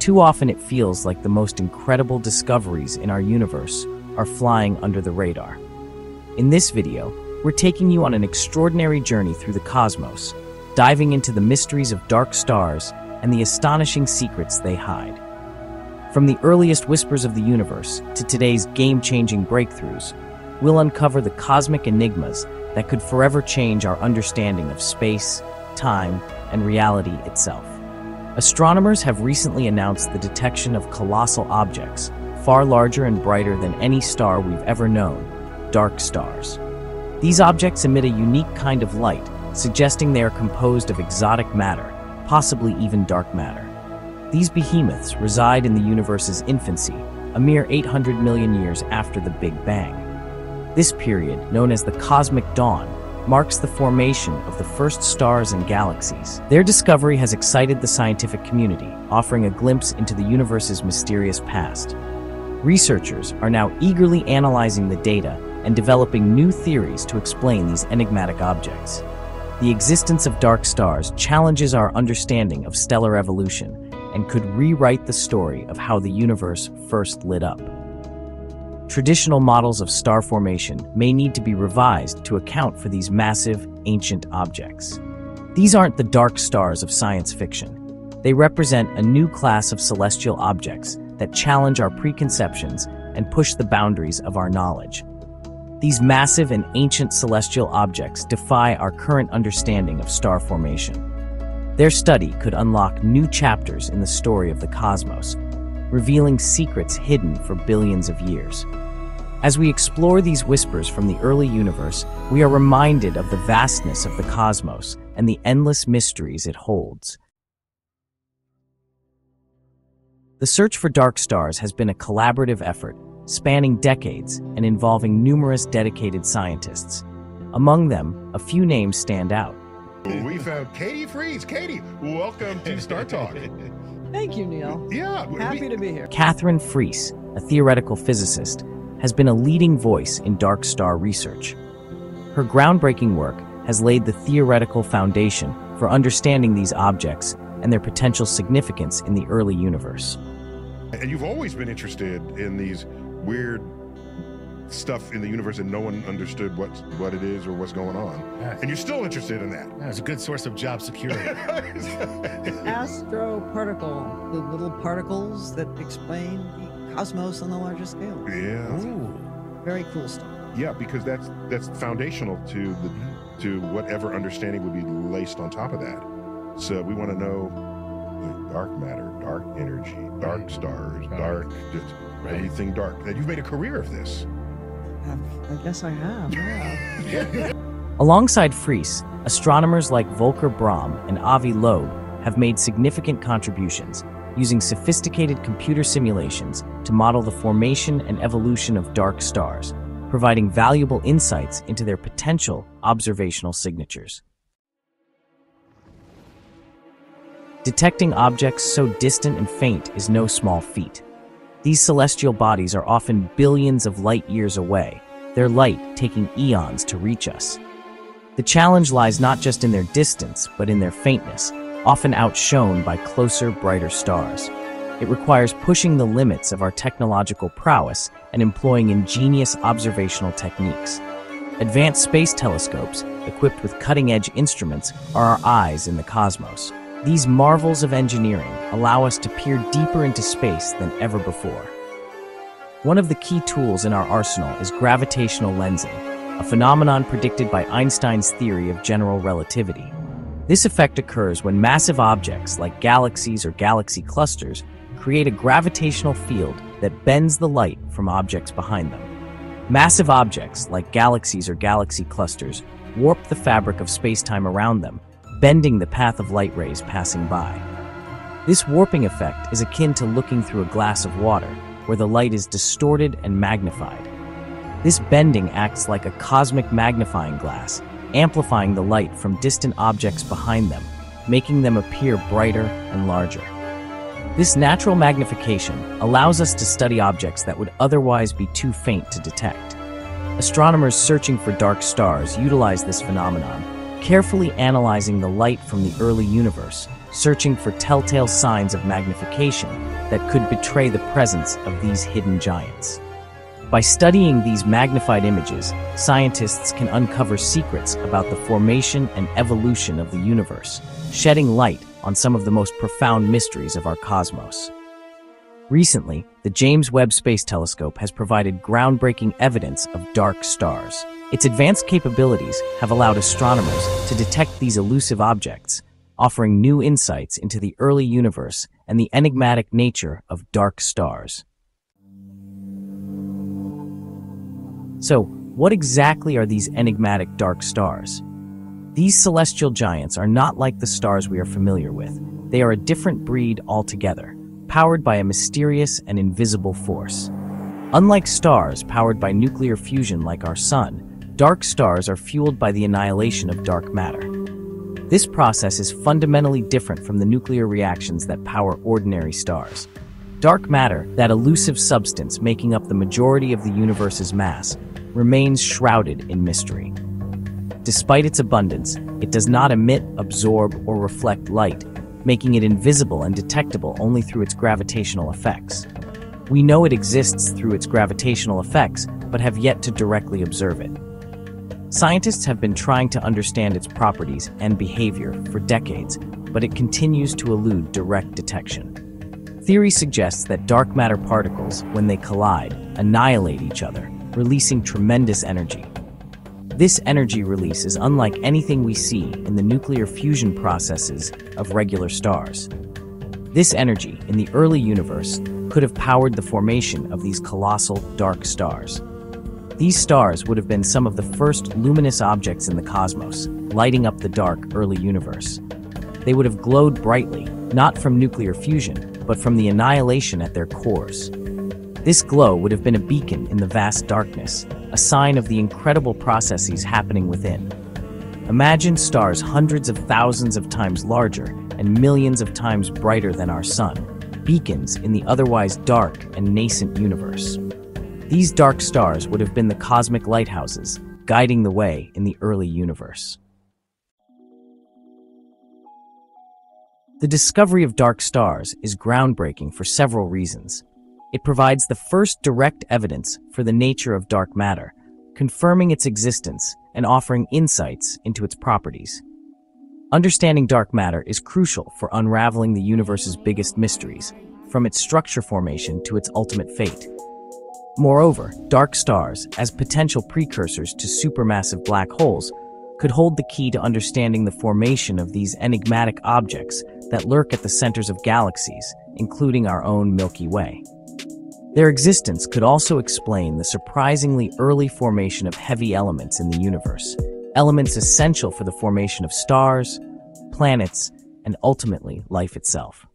Too often it feels like the most incredible discoveries in our universe are flying under the radar. In this video, we're taking you on an extraordinary journey through the cosmos, diving into the mysteries of dark stars and the astonishing secrets they hide. From the earliest whispers of the universe to today's game-changing breakthroughs, we'll uncover the cosmic enigmas that could forever change our understanding of space, time, and reality itself. Astronomers have recently announced the detection of colossal objects, far larger and brighter than any star we've ever known, dark stars. These objects emit a unique kind of light, suggesting they are composed of exotic matter, possibly even dark matter. These behemoths reside in the universe's infancy, a mere 800 million years after the Big Bang. This period, known as the cosmic dawn, marks the formation of the first stars and galaxies. Their discovery has excited the scientific community, offering a glimpse into the universe's mysterious past. Researchers are now eagerly analyzing the data and developing new theories to explain these enigmatic objects. The existence of dark stars challenges our understanding of stellar evolution and could rewrite the story of how the universe first lit up. Traditional models of star formation may need to be revised to account for these massive, ancient objects. These aren't the dark stars of science fiction. They represent a new class of celestial objects that challenge our preconceptions and push the boundaries of our knowledge. These massive and ancient celestial objects defy our current understanding of star formation. Their study could unlock new chapters in the story of the cosmos, revealing secrets hidden for billions of years. As we explore these whispers from the early universe, we are reminded of the vastness of the cosmos and the endless mysteries it holds. The search for dark stars has been a collaborative effort, spanning decades and involving numerous dedicated scientists. Among them, a few names stand out. We found Katherine Freese. Katie, welcome to Star Talk. Thank you, Neil. Yeah, happy to be here. Katherine Freese, a theoretical physicist, has been a leading voice in dark star research. Her groundbreaking work has laid the theoretical foundation for understanding these objects and their potential significance in the early universe. And you've always been interested in these weird stuff in the universe, and no one understood what it is or what's going on. And you're still interested in that. That's a good source of job security. Astro particle, the little particles that explain the cosmos on the larger scale. Yeah. Ooh. Very cool stuff. Yeah, because that's foundational to the to whatever understanding would be laced on top of that. So we want to know dark matter, dark energy, dark stars, dark just everything dark. That you've made a career of this. I guess I have, yeah. Alongside Freese, astronomers like Volker Bromm and Avi Loeb have made significant contributions, using sophisticated computer simulations to model the formation and evolution of dark stars, providing valuable insights into their potential observational signatures. Detecting objects so distant and faint is no small feat. These celestial bodies are often billions of light years away, their light taking eons to reach us. The challenge lies not just in their distance, but in their faintness, often outshone by closer, brighter stars. It requires pushing the limits of our technological prowess and employing ingenious observational techniques. Advanced space telescopes, equipped with cutting-edge instruments, are our eyes in the cosmos. These marvels of engineering allow us to peer deeper into space than ever before. One of the key tools in our arsenal is gravitational lensing, a phenomenon predicted by Einstein's theory of general relativity. This effect occurs when massive objects, like galaxies or galaxy clusters, create a gravitational field that bends the light from objects behind them. Massive objects, like galaxies or galaxy clusters, warp the fabric of space-time around them, bending the path of light rays passing by. This warping effect is akin to looking through a glass of water, where the light is distorted and magnified. This bending acts like a cosmic magnifying glass, amplifying the light from distant objects behind them, making them appear brighter and larger. This natural magnification allows us to study objects that would otherwise be too faint to detect. Astronomers searching for dark stars utilize this phenomenon, carefully analyzing the light from the early universe, searching for telltale signs of magnification that could betray the presence of these hidden giants. By studying these magnified images, scientists can uncover secrets about the formation and evolution of the universe, shedding light on some of the most profound mysteries of our cosmos. Recently, the James Webb Space Telescope has provided groundbreaking evidence of dark stars. Its advanced capabilities have allowed astronomers to detect these elusive objects, offering new insights into the early universe and the enigmatic nature of dark stars. So, what exactly are these enigmatic dark stars? These celestial giants are not like the stars we are familiar with. They are a different breed altogether, powered by a mysterious and invisible force. Unlike stars powered by nuclear fusion like our sun, dark stars are fueled by the annihilation of dark matter. This process is fundamentally different from the nuclear reactions that power ordinary stars. Dark matter, that elusive substance making up the majority of the universe's mass, remains shrouded in mystery. Despite its abundance, it does not emit, absorb, or reflect light, making it invisible and detectable only through its gravitational effects. We know it exists through its gravitational effects, but have yet to directly observe it. Scientists have been trying to understand its properties and behavior for decades, but it continues to elude direct detection. Theory suggests that dark matter particles, when they collide, annihilate each other, releasing tremendous energy. This energy release is unlike anything we see in the nuclear fusion processes of regular stars. This energy, in the early universe, could have powered the formation of these colossal dark stars. These stars would have been some of the first luminous objects in the cosmos, lighting up the dark early universe. They would have glowed brightly, not from nuclear fusion, but from the annihilation at their cores. This glow would have been a beacon in the vast darkness, a sign of the incredible processes happening within. Imagine stars hundreds of thousands of times larger and millions of times brighter than our sun, beacons in the otherwise dark and nascent universe. These dark stars would have been the cosmic lighthouses, guiding the way in the early universe. The discovery of dark stars is groundbreaking for several reasons. It provides the first direct evidence for the nature of dark matter, confirming its existence and offering insights into its properties. Understanding dark matter is crucial for unraveling the universe's biggest mysteries, from its structure formation to its ultimate fate. Moreover, dark stars, as potential precursors to supermassive black holes, could hold the key to understanding the formation of these enigmatic objects that lurk at the centers of galaxies, including our own Milky Way. Their existence could also explain the surprisingly early formation of heavy elements in the universe, elements essential for the formation of stars, planets, and ultimately life itself.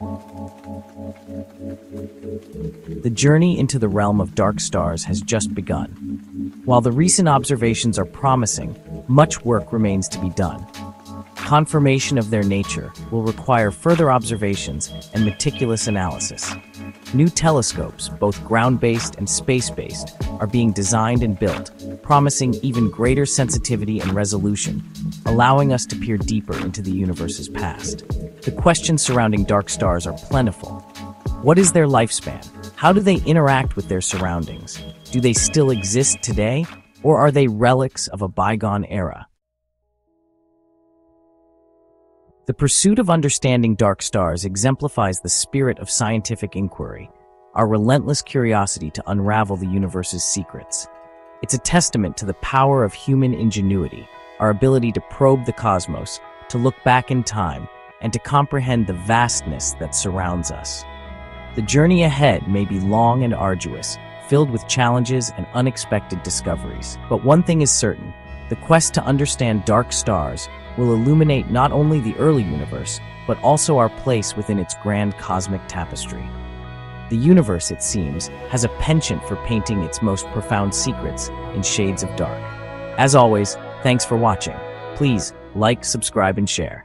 The journey into the realm of dark stars has just begun. While the recent observations are promising, much work remains to be done. Confirmation of their nature will require further observations and meticulous analysis. New telescopes, both ground-based and space-based, are being designed and built, promising even greater sensitivity and resolution, allowing us to peer deeper into the universe's past. The questions surrounding dark stars are plentiful. What is their lifespan? How do they interact with their surroundings? Do they still exist today, or are they relics of a bygone era? The pursuit of understanding dark stars exemplifies the spirit of scientific inquiry, our relentless curiosity to unravel the universe's secrets. It's a testament to the power of human ingenuity, our ability to probe the cosmos, to look back in time, and to comprehend the vastness that surrounds us. The journey ahead may be long and arduous, filled with challenges and unexpected discoveries. But one thing is certain: the quest to understand dark stars will illuminate not only the early universe, but also our place within its grand cosmic tapestry. The universe, it seems, has a penchant for painting its most profound secrets in shades of dark. As always, thanks for watching. Please like, subscribe, and share.